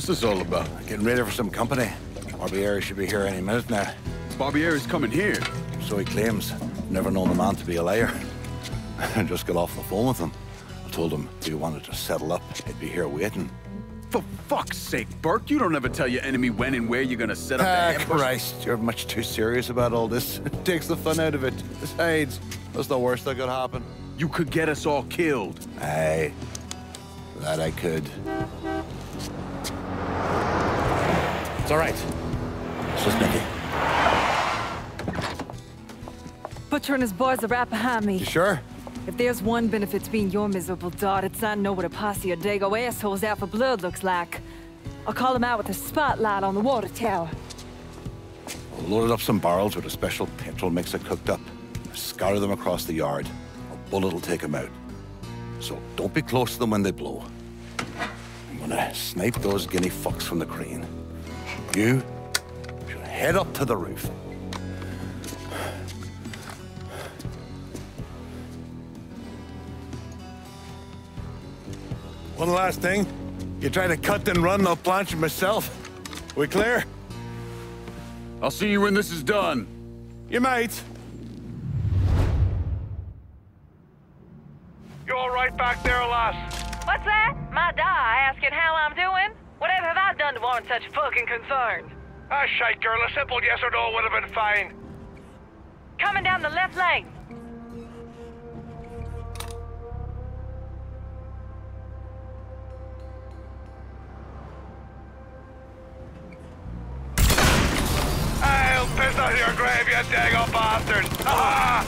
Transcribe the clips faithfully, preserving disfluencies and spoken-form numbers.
What's this all about? Getting ready for some company. Barbieri should be here any minute now. Barbieri's coming here? So he claims. Never known a man to be a liar. I just got off the phone with him. I told him if he wanted to settle up, he'd be here waiting. For fuck's sake, Burke, you don't ever tell your enemy when and where you're gonna set up ah, the ambush. Christ, you're much too serious about all this. It takes the fun out of it. Besides, that's the worst that could happen. You could get us all killed. Aye, that I could. It's all right. It's just Nicky. Butcher and his boys are right behind me. You sure? If there's one benefit to being your miserable dart, it's I know what a posse of Dago assholes out for blood looks like. I'll call them out with a spotlight on the water tower. I'll load up some barrels with a special petrol mixer cooked up. I'll scour them across the yard. A bullet will take them out. So don't be close to them when they blow. I'm gonna snipe those guinea fucks from the crane. You should head up to the roof. One last thing. You try to cut and run, I'll planch myself. We clear? I'll see you when this is done. You might. You all right back there, lass? What's that? My da asking how I'm doing? Whatever have I done to warrant such fucking concern? Ah, shite, girl. A simple yes or no would have been fine. Coming down the left lane. Piss out of your grave, you dago bastard! Ah!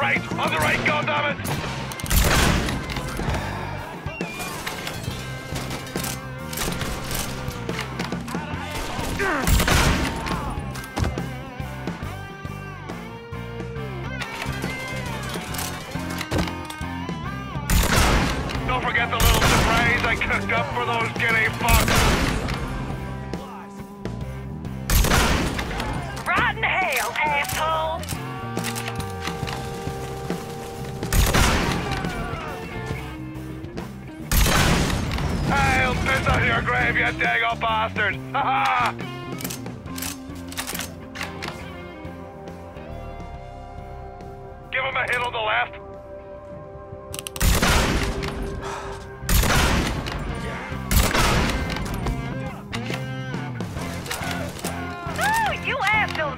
Right! On the right, goddammit! Cooked up for those guinea fucks! Right in hell, asshole! I'll piss out of your grave, you dago bastard! Ha ha! Give him a hit on the left!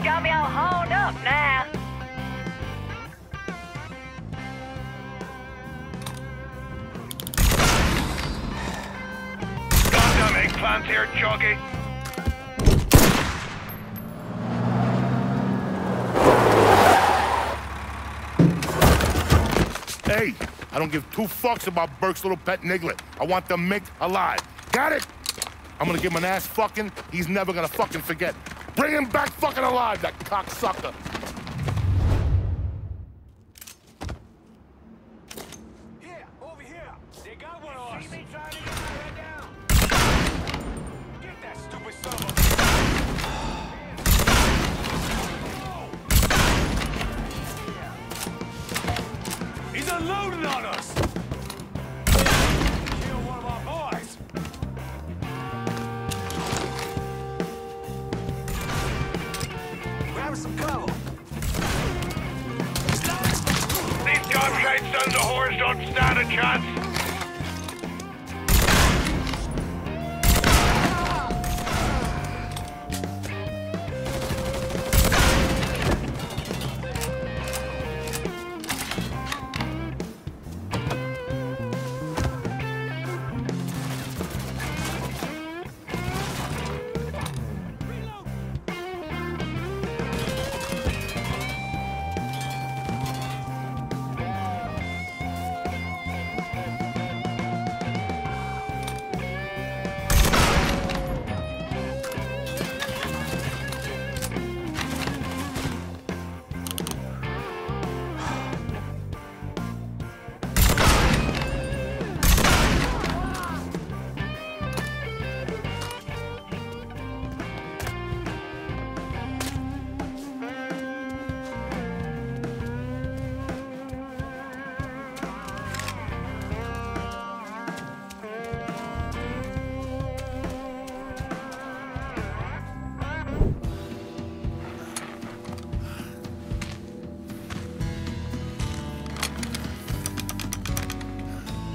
Got me all honed up now. Goddamn eggplants here, Jockey. Hey, I don't give two fucks about Burke's little pet niglet. I want the mink alive. Got it? I'm gonna give him an ass fucking. He's never gonna fucking forget. Bring him back fucking alive, that cocksucker! Yeah, over here! They got one on us! She may try to get my head down! Get that stupid son of a... He's unloading on us! Killed one of our boys! Some cover. These gob-shite sons of whores don't stand a chance. Thank you.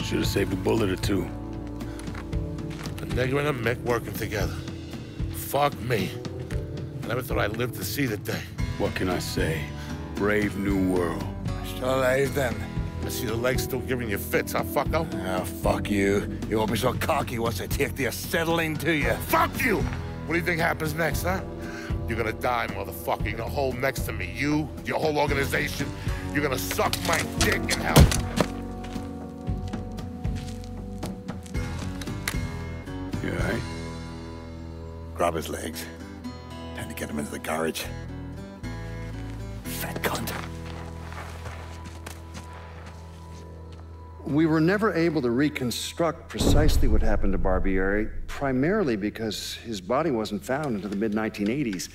Should have saved a bullet or two. A nigger and a Mick working together. Fuck me. I never thought I'd live to see the day. What can I say? Brave new world. Still alive then. I see the legs still giving you fits, huh, fucko? Ah, oh, fuck you. You won't be so cocky once I take the acetylene to you. Fuck you! What do you think happens next, huh? You're gonna die, motherfucker. You're gonna hold next to me. You, your whole organization. You're gonna suck my dick in hell. You all right? Grab his legs. Time to get him into the garage. Fat cunt. We were never able to reconstruct precisely what happened to Barbieri, primarily because his body wasn't found until the mid nineteen eighties.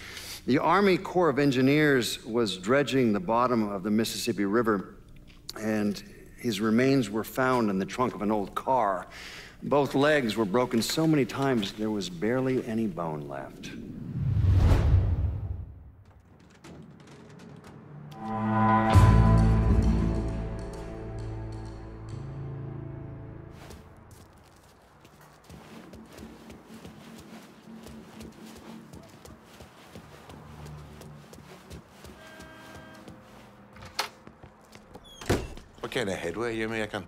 The Army Corps of Engineers was dredging the bottom of the Mississippi River, and his remains were found in the trunk of an old car. Both legs were broken so many times, there was barely any bone left. What kind of headway are you making?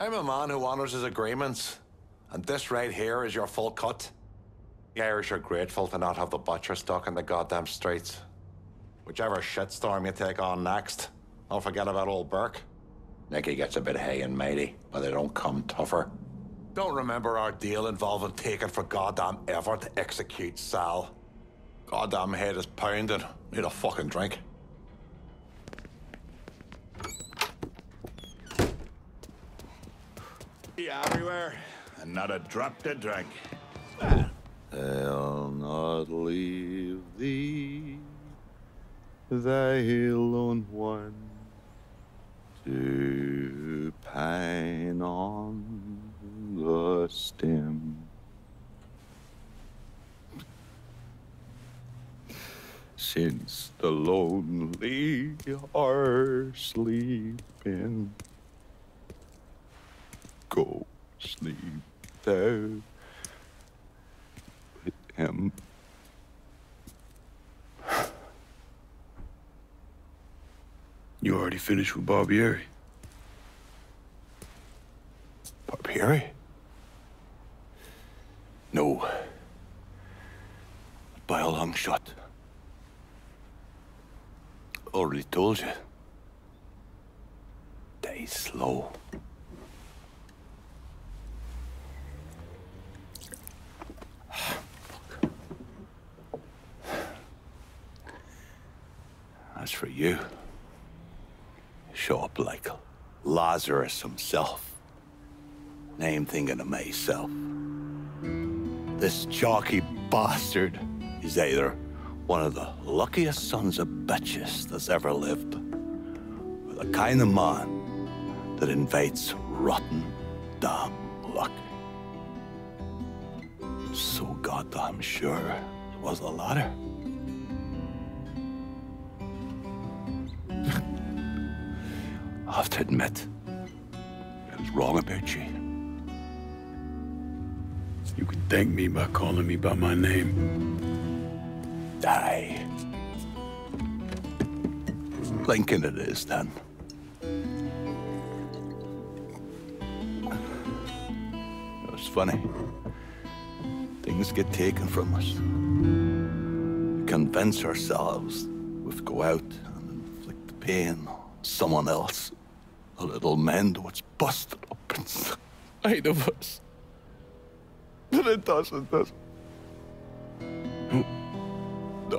I'm a man who honors his agreements, and this right here is your full cut. The Irish are grateful to not have the butcher stuck in the goddamn streets. Whichever shitstorm you take on next, don't forget about old Burke. Nicky gets a bit hay and mighty, but they don't come tougher. Don't remember our deal involving taking for goddamn ever to execute Sal. Goddamn head is pounded. Need a fucking drink. Yeah, everywhere. And not a drop to drink. I'll not leave thee, thy lone one, to pine on the stem. Since the lonely are sleeping, go sleep thou with him. You already finished with Barbieri. Barbieri? No. By a long shot. Already told you. Die slow. As for you, show up like Lazarus himself. Now I'm thinking of myself. This jockey bastard is either one of the luckiest sons of bitches that's ever lived, or the kind of man that invites rotten damn luck. So goddamn sure it was the latter. I have to admit, I was wrong about you. You can thank me by calling me by my name. Aye. Lincoln it is, then. It was funny. Things get taken from us. We convince ourselves we've go out and inflict the pain on someone else. A little mend what's busted up inside of us. But it doesn't, does it? No. No.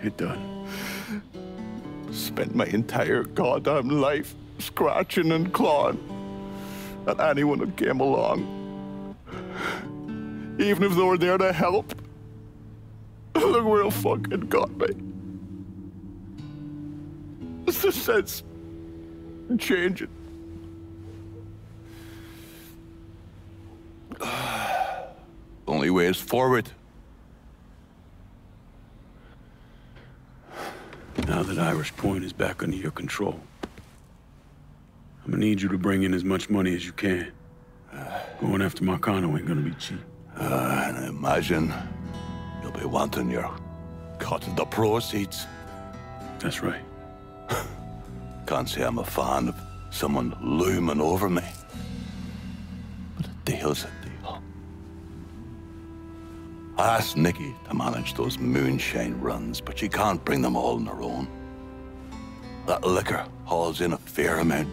It done. Spent my entire goddamn life scratching and clawing at anyone who came along. Even if they were there to help. real fucking got me. It's the sense changing. Only way is forward. Now that Irish Point is back under your control, I'm gonna need you to bring in as much money as you can. Uh, Going after Marcano ain't gonna be cheap. Uh, and I imagine you'll be wanting your cut of the proceeds. That's right. Can't say I'm a fan of someone looming over me. But a deal's a deal. I asked Nikki to manage those moonshine runs, but she can't bring them all on her own. That liquor hauls in a fair amount.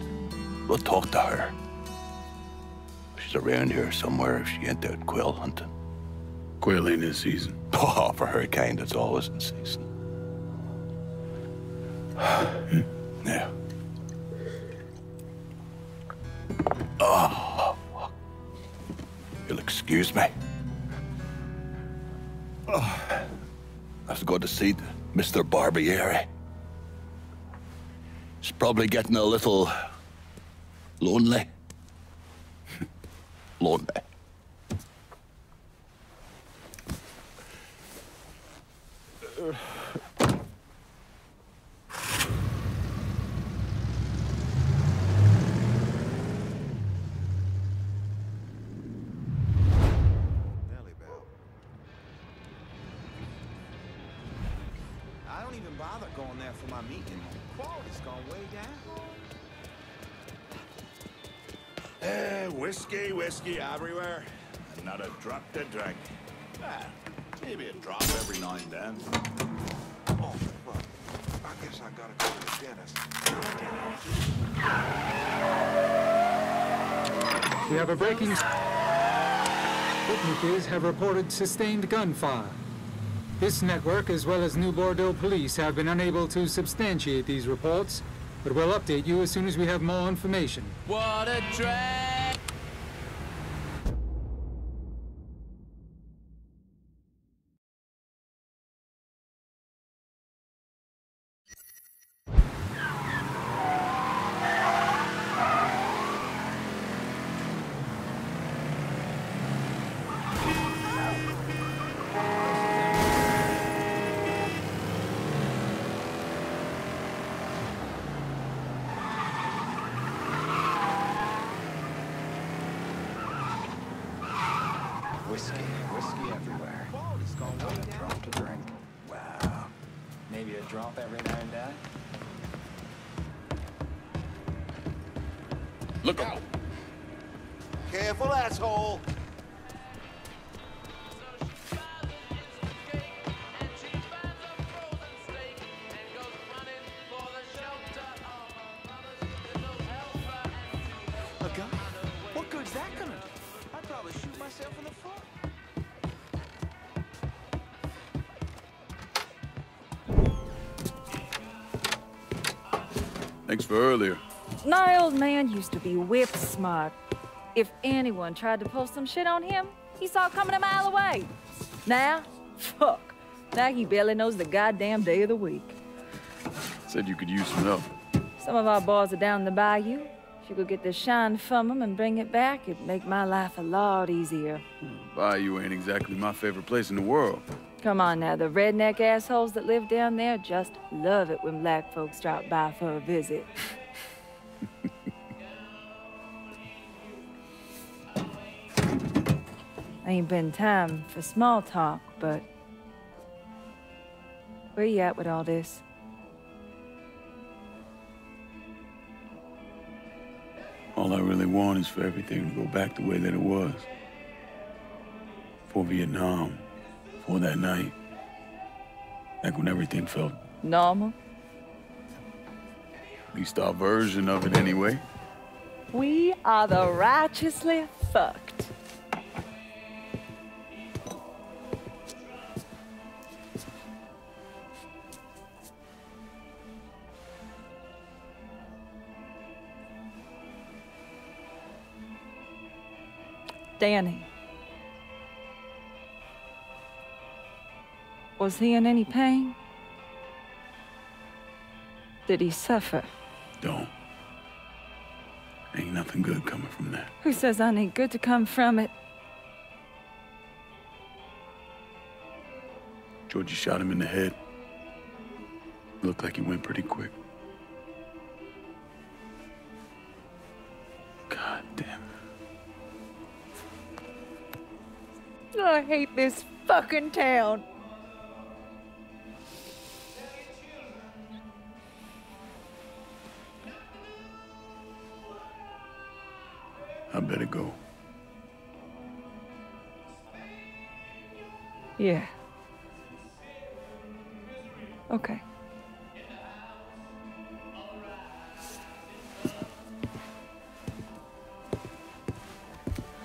We'll talk to her. She's around here somewhere if she ain't out quail hunting. Quail ain't in season. Oh, for her kind, it's always in season. Yeah. Oh, fuck. You'll excuse me. Oh, I've got to see Mister Barbieri. He's probably getting a little lonely. Lonely. I don't even bother going there for my meeting. Quality's gone way down. Eh, whiskey, whiskey everywhere. And not a drop to drink. Ah, maybe a drop every now and then. Oh, well, I guess I gotta go to the dentist. We have a breaking... Witnesses have reported sustained gunfire. This network, as well as New Bordeaux police, have been unable to substantiate these reports. But we'll update you as soon as we have more information. What a drag! For earlier. My old man used to be whip smart. If anyone tried to pull some shit on him, he saw it coming a mile away. Now, fuck. Now he barely knows the goddamn day of the week. Said you could use some help. Some of our boys are down the bayou. If you could get the shine from them and bring it back, it'd make my life a lot easier. Bayou ain't exactly my favorite place in the world. Come on now, the redneck assholes that live down there just love it when black folks drop by for a visit. Ain't been time for small talk, but... Where you at with all this? All I really want is for everything to go back the way that it was. For Vietnam. Or that night, like when everything felt... normal? At least our version of it, anyway. We are the righteously fucked. Danny. Was he in any pain? Did he suffer? Don't. Ain't nothing good coming from that. Who says I need good to come from it? Georgie shot him in the head. Looked like he went pretty quick. God damn it. I hate this fucking town. I better go. Yeah. Okay.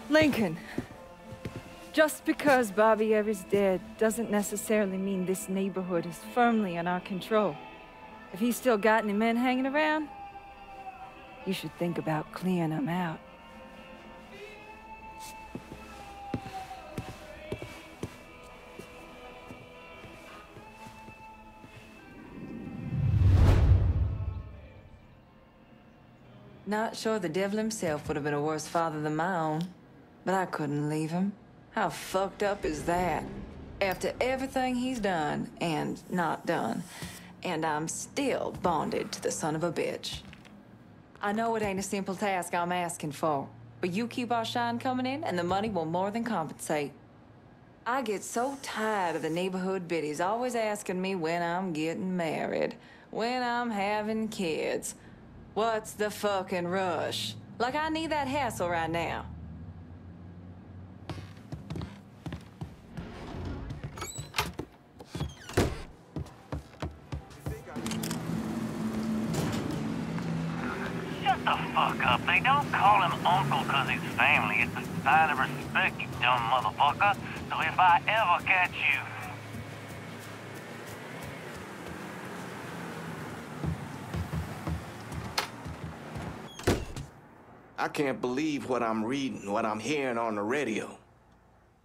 Lincoln, just because Bobby Evers' dead doesn't necessarily mean this neighborhood is firmly in our control. If he's still got any men hanging around, you should think about clearing them out. Not sure the devil himself would have been a worse father than my own. But I couldn't leave him. How fucked up is that? After everything he's done, and not done, and I'm still bonded to the son of a bitch. I know it ain't a simple task I'm asking for, but you keep our shine coming in, and the money will more than compensate. I get so tired of the neighborhood biddies always asking me when I'm getting married, when I'm having kids. What's the fucking rush? Like I need that hassle right now. The fuck up. They don't call him uncle because he's family. It's a sign of respect, you dumb motherfucker. So if I ever catch you... I can't believe what I'm reading, what I'm hearing on the radio.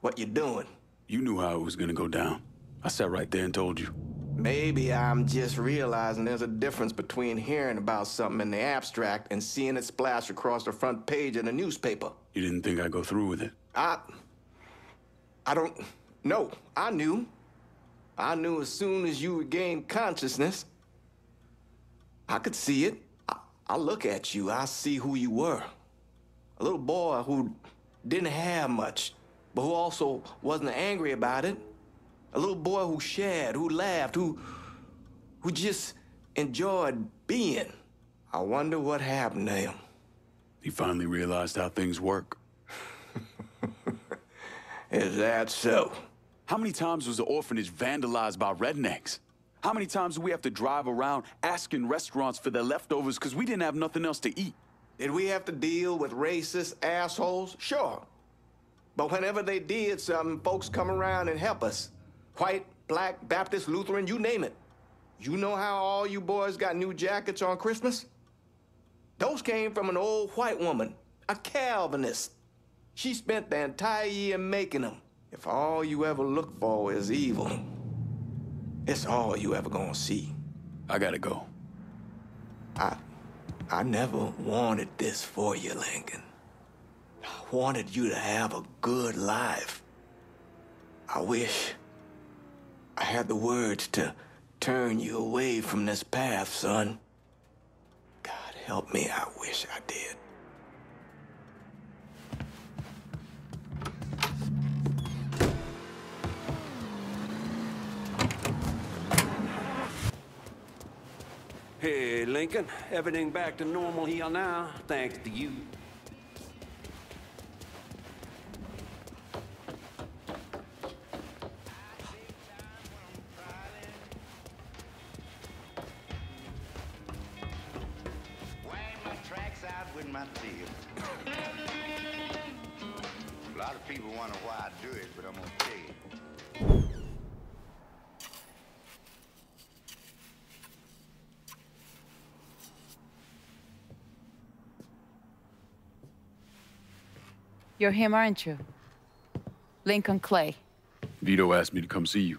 What you doing? You knew how it was gonna go down. I sat right there and told you. Maybe I'm just realizing there's a difference between hearing about something in the abstract and seeing it splash across the front page of the newspaper. You didn't think I'd go through with it? I... I don't... No, I knew. I knew as soon as you regained consciousness. I could see it. I, I look at you, I see who you were. A little boy who didn't have much, but who also wasn't angry about it. A little boy who shared, who laughed, who, who just enjoyed being. I wonder what happened to him. He finally realized how things work. Is that so? How many times was the orphanage vandalized by rednecks? How many times do we have to drive around asking restaurants for their leftovers because we didn't have nothing else to eat? Did we have to deal with racist assholes? Sure. But whenever they did something, folks come around and help us. White, black, Baptist, Lutheran, you name it. You know how all you boys got new jackets on Christmas? Those came from an old white woman, a Calvinist. She spent the entire year making them. If all you ever look for is evil, it's all you ever gonna see. I gotta go. I, I never wanted this for you, Lincoln. I wanted you to have a good life. I wish I had the words to turn you away from this path, son. God help me, I wish I did. Hey, Lincoln, everything back to normal here now, thanks to you. You're him, aren't you? Lincoln Clay. Vito asked me to come see you.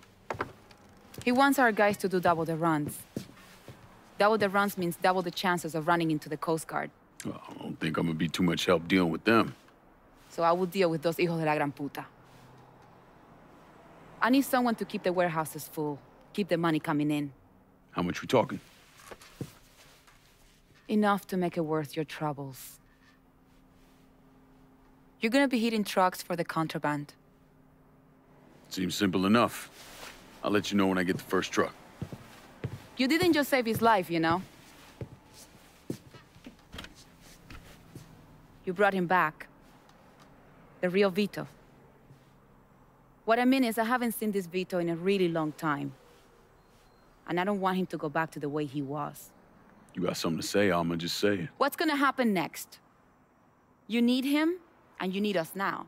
He wants our guys to do double the runs. Double the runs means double the chances of running into the Coast Guard. Well, I don't think I'm gonna be too much help dealing with them. So I will deal with those hijos de la gran puta. I need someone to keep the warehouses full, keep the money coming in. How much we talking? Enough to make it worth your troubles. You're gonna be hitting trucks for the contraband. Seems simple enough. I'll let you know when I get the first truck. You didn't just save his life, you know. You brought him back. The real Vito. What I mean is I haven't seen this Vito in a really long time. And I don't want him to go back to the way he was. You got something to say, I'ma just say it. What's gonna happen next? You need him, and you need us now.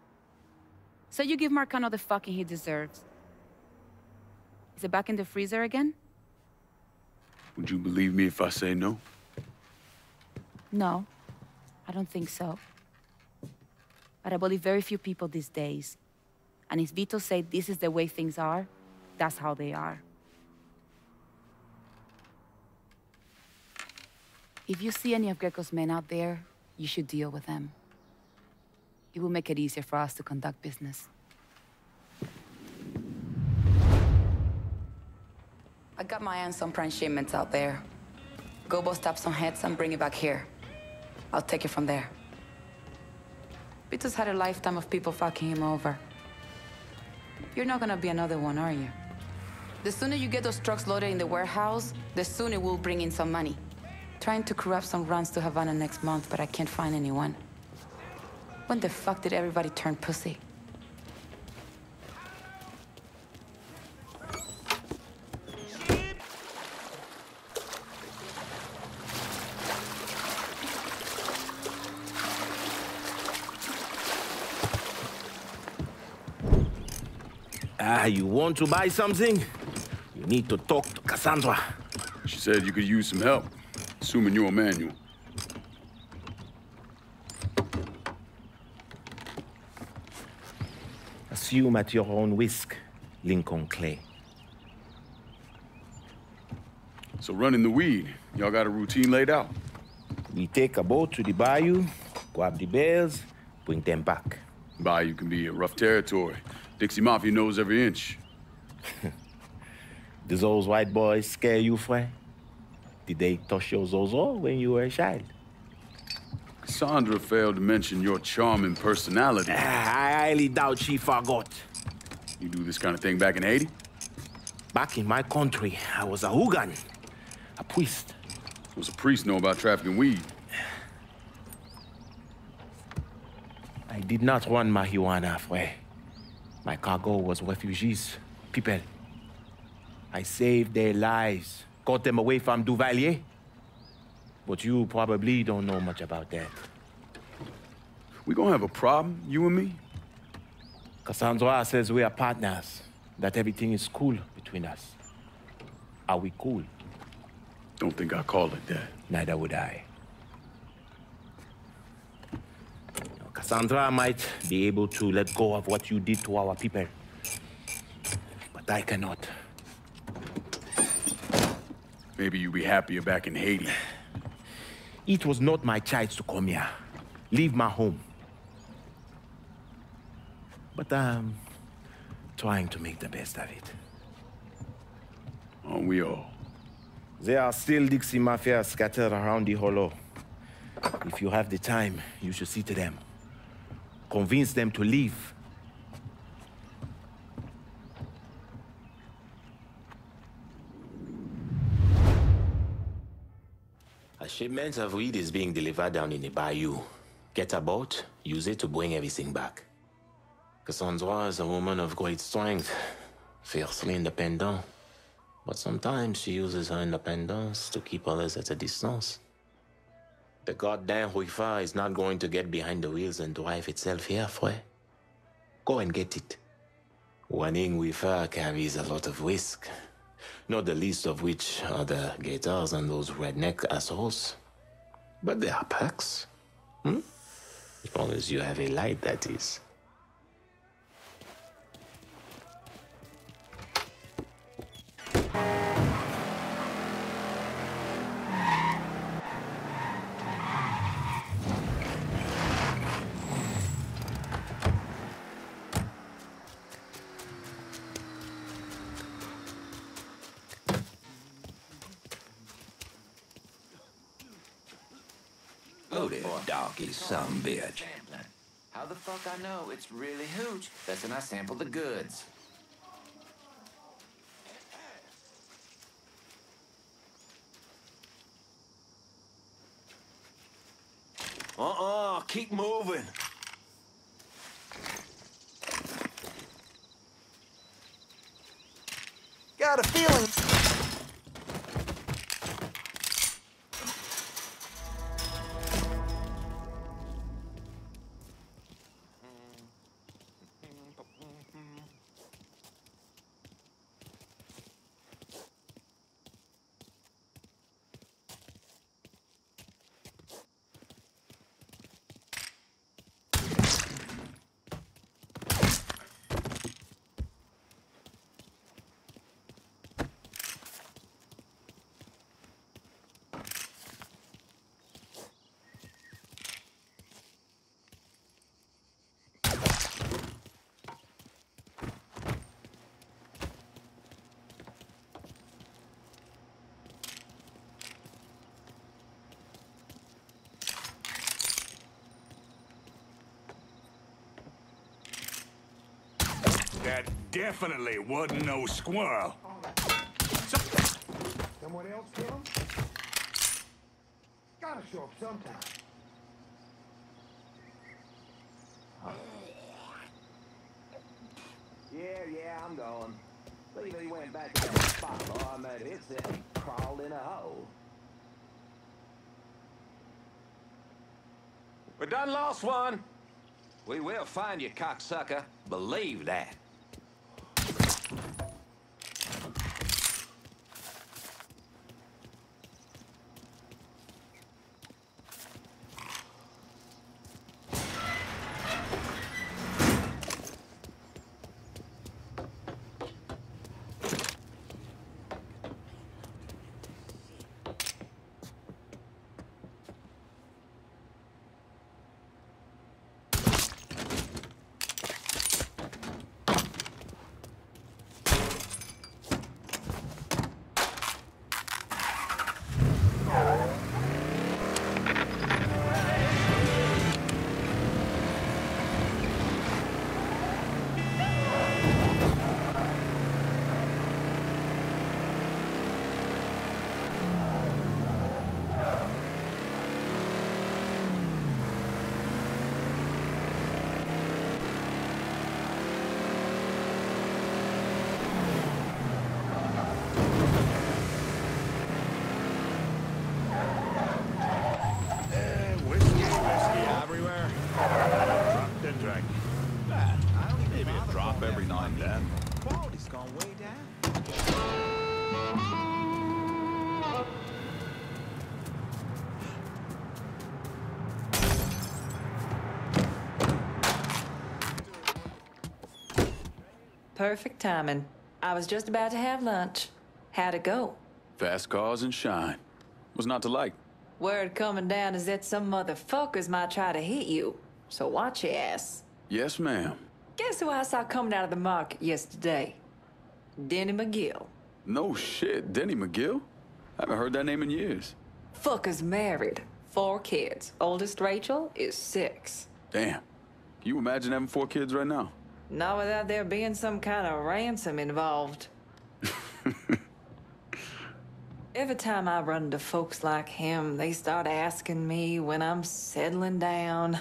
So you give Marcano the fucking he deserves. Is it back in the freezer again? Would you believe me if I say no? No, I don't think so. But I believe very few people these days. And if Vito says this is the way things are, that's how they are. If you see any of Greco's men out there, you should deal with them. It will make it easier for us to conduct business. I got my hands on prime shipments out there. Go bust up some heads and bring it back here. I'll take it from there. Vito's had a lifetime of people fucking him over. You're not gonna be another one, are you? The sooner you get those trucks loaded in the warehouse, the sooner we'll bring in some money. Trying to crew up some runs to Havana next month, but I can't find anyone. When the fuck did everybody turn pussy? Ah, you want to buy something? You need to talk to Cassandra. She said you could use some help. Assuming you're Emmanuel. Assume at your own risk, Lincoln Clay. So running the weed, y'all got a routine laid out? We take a boat to the bayou, grab the bears, bring them back. Bayou can be a rough territory. Dixie Mafia knows every inch. Did those white boys scare you, friend? Did they touch your zozo when you were a child? Cassandra failed to mention your charming personality. I highly doubt she forgot. You do this kind of thing back in Haiti? Back in my country, I was a hoogan, a priest. What's a priest know about trafficking weed? I did not run marijuana, Frey. My cargo was refugees, people. I saved their lives. Got them away from Duvalier. But you probably don't know much about that. We gonna have a problem, you and me? Cassandra says we are partners, that everything is cool between us. Are we cool? Don't think I call it that. Neither would I. Now, Cassandra might be able to let go of what you did to our people. But I cannot. Maybe you'll be happier back in Haiti. It was not my choice to come here. Leave my home. But I'm trying to make the best of it. Aren't we all? There are still Dixie Mafia scattered around the hollow. If you have the time, you should see to them. Convince them to leave. Shipment of weed is being delivered down in the bayou. Get a boat, use it to bring everything back. Cassandra is a woman of great strength, fiercely independent. But sometimes she uses her independence to keep others at a distance. The goddamn Huifa is not going to get behind the wheels and drive itself here, Frey. Go and get it. Running Huifa carries a lot of risk. Not the least of which are the gators and those redneck assholes. But they are perks. Hmm? As long as you have a light, that is. loaded, doggy some bitch. How the fuck I know it's really hooch? That's when I sample the goods. Uh-uh, keep moving. Got a feeling. That definitely wasn't no squirrel. Someone else kill him? Gotta show up sometime. Huh. Yeah, yeah, I'm going. Legally went back to the spot where I made it sit and crawled in a hole. We done lost one. We will find you, cocksucker. Believe that. Perfect timing. I was just about to have lunch. How'd it go? Fast cars and shine. Was not to like. Word coming down is that some motherfuckers might try to hit you. So watch your ass. Yes, ma'am. Guess who I saw coming out of the market yesterday? Denny McGill. No shit, Denny McGill? I haven't heard that name in years. Fucker's married. Four kids. Oldest, Rachel, is six. Damn. Can you imagine having four kids right now? Not without there being some kind of ransom involved. Every time I run into folks like him, they start asking me when I'm settling down,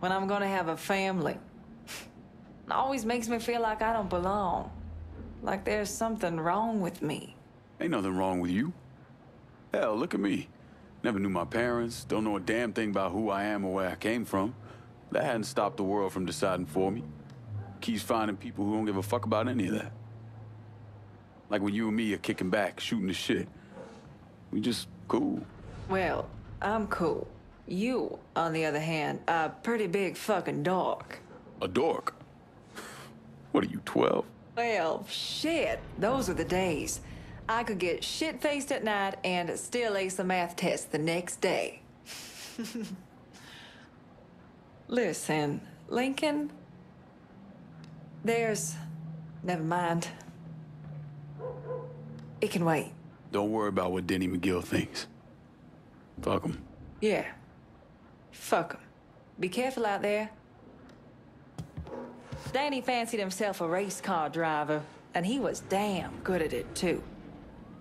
when I'm gonna have a family. It always makes me feel like I don't belong, like there's something wrong with me. Ain't nothing wrong with you. Hell, look at me. Never knew my parents, don't know a damn thing about who I am or where I came from. That hadn't stopped the world from deciding for me. Keeps finding people who don't give a fuck about any of that. Like when you and me are kicking back, shooting the shit. We just cool. Well, I'm cool. You, on the other hand, are a pretty big fucking dork. A dork? What are you, twelve? Well, shit. Those were the days. I could get shit-faced at night and still ace a math test the next day. Listen, Lincoln... There's... never mind. It can wait. Don't worry about what Denny McGill thinks. Fuck him. Yeah. Fuck him. Be careful out there. Danny fancied himself a race car driver, and he was damn good at it, too.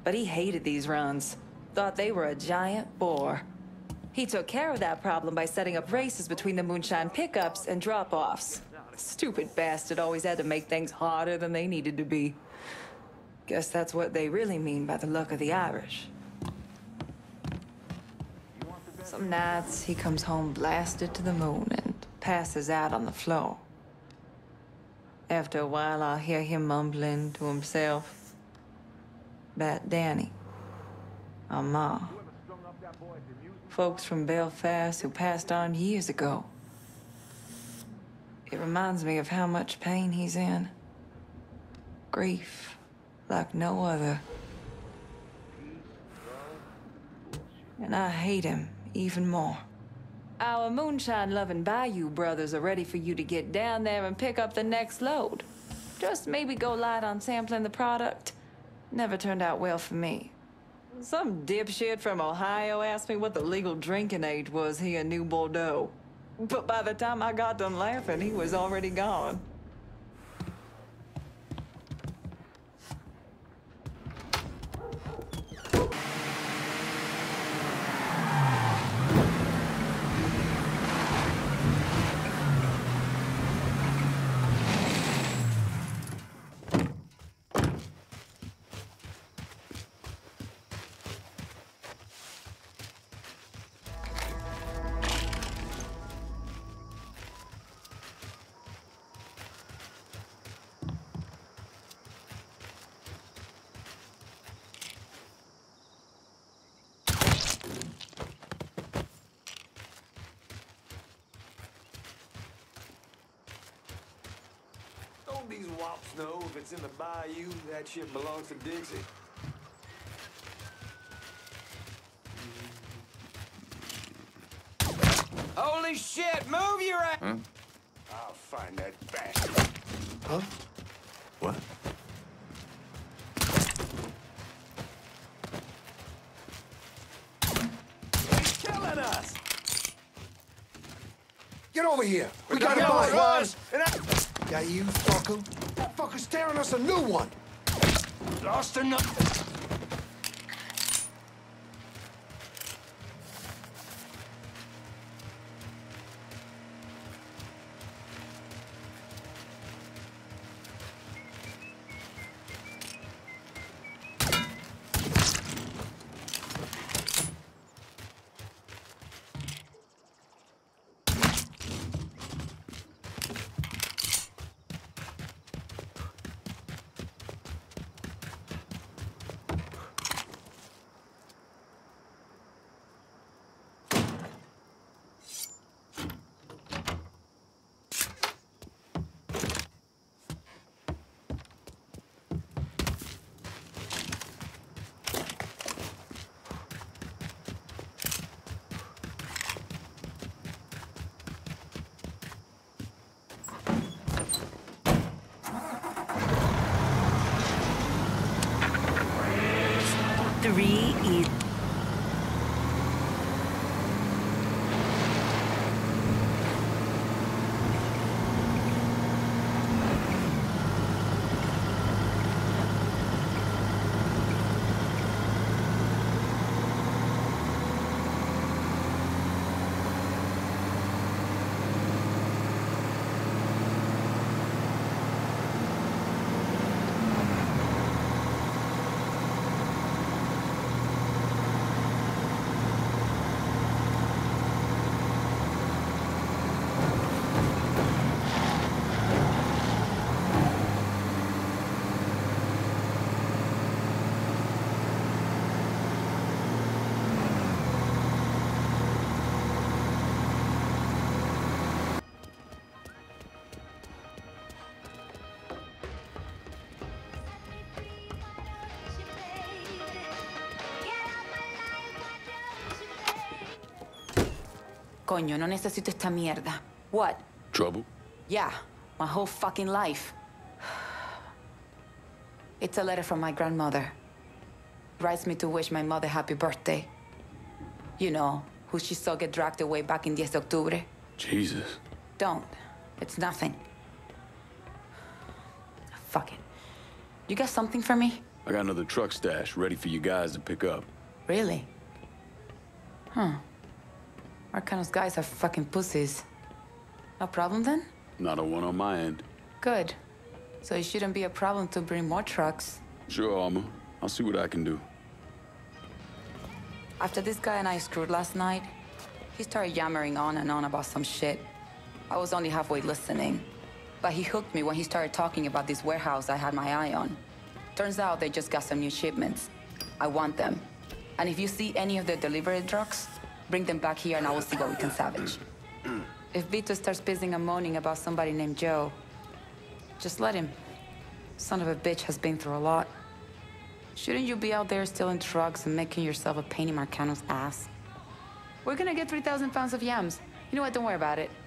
But he hated these runs. Thought they were a giant bore. He took care of that problem by setting up races between the moonshine pickups and drop-offs. Stupid bastard always had to make things harder than they needed to be. Guess that's what they really mean by the luck of the Irish. Some nights he comes home blasted to the moon and passes out on the floor. After a while, I'll hear him mumbling to himself about Danny, our ma, folks from Belfast who passed on years ago. It reminds me of how much pain he's in. Grief like no other. And I hate him even more. Our moonshine-loving bayou brothers are ready for you to get down there and pick up the next load. Just maybe go light on sampling the product. Never turned out well for me. Some dipshit from Ohio asked me what the legal drinking age was here in New Bordeaux. But by the time I got done laughing, he was already gone. These wops know if it's in the bayou, that shit belongs to Dixie. Holy shit, move your ass! Hmm? I'll find that bastard. Huh? What? He's killing us! Get over here! We, we got him by Lars! Yeah, you fucker. That fucker's tearing us a new one. Lost enough. Coño, no necesito esta mierda. What? Trouble? Yeah, my whole fucking life. It's a letter from my grandmother. Writes me to wish my mother happy birthday. You know, who she saw get dragged away back in ten de Octubre. Jesus. Don't. It's nothing. Fuck it. You got something for me? I got another truck stash ready for you guys to pick up. Really? Huh. Arcanos guys are fucking pussies. No problem then? Not a one on my end. Good. So it shouldn't be a problem to bring more trucks. Sure, Alma. I'll see what I can do. After this guy and I screwed last night, he started yammering on and on about some shit. I was only halfway listening. But he hooked me when he started talking about this warehouse I had my eye on. Turns out they just got some new shipments. I want them. And if you see any of their delivery trucks, bring them back here and I will see what we can salvage. If Vito starts pissing and moaning about somebody named Joe, just let him. Son of a bitch has been through a lot. Shouldn't you be out there stealing drugs and making yourself a pain in Marcano's ass? We're gonna get three thousand pounds of yams. You know what, don't worry about it.